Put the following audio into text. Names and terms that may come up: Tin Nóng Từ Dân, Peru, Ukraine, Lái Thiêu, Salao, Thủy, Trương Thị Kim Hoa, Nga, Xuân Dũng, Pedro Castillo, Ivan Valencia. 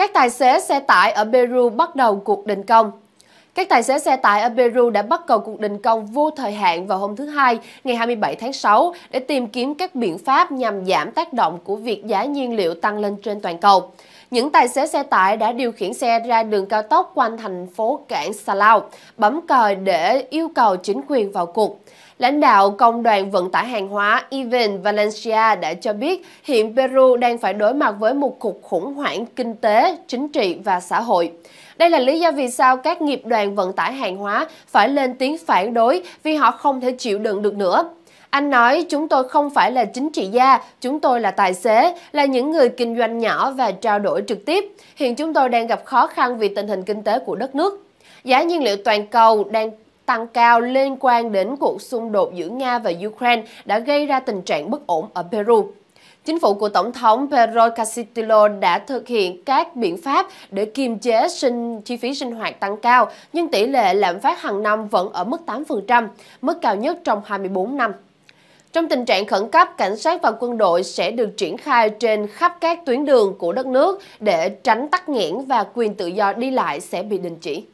Các tài xế xe tải ở Peru bắt đầu cuộc đình công. Các tài xế xe tải ở Peru đã bắt đầu cuộc đình công vô thời hạn vào hôm thứ Hai, ngày 27 tháng 6, để tìm kiếm các biện pháp nhằm giảm tác động của việc giá nhiên liệu tăng lên trên toàn cầu. Những tài xế xe tải đã điều khiển xe ra đường cao tốc quanh thành phố cảng Salao, bấm còi để yêu cầu chính quyền vào cuộc. Lãnh đạo Công đoàn Vận tải Hàng hóa Ivan Valencia đã cho biết hiện Peru đang phải đối mặt với một cuộc khủng hoảng kinh tế, chính trị và xã hội. Đây là lý do vì sao các nghiệp đoàn vận tải hàng hóa phải lên tiếng phản đối vì họ không thể chịu đựng được nữa. Anh nói, chúng tôi không phải là chính trị gia, chúng tôi là tài xế, là những người kinh doanh nhỏ và trao đổi trực tiếp. Hiện chúng tôi đang gặp khó khăn vì tình hình kinh tế của đất nước. Giá nhiên liệu toàn cầu đang tăng cao liên quan đến cuộc xung đột giữa Nga và Ukraine đã gây ra tình trạng bất ổn ở Peru. Chính phủ của Tổng thống Pedro Castillo đã thực hiện các biện pháp để kiềm chế chi phí sinh hoạt tăng cao, nhưng tỷ lệ lạm phát hàng năm vẫn ở mức 8%, mức cao nhất trong 24 năm. Trong tình trạng khẩn cấp, cảnh sát và quân đội sẽ được triển khai trên khắp các tuyến đường của đất nước để tránh tắc nghẽn và quyền tự do đi lại sẽ bị đình chỉ.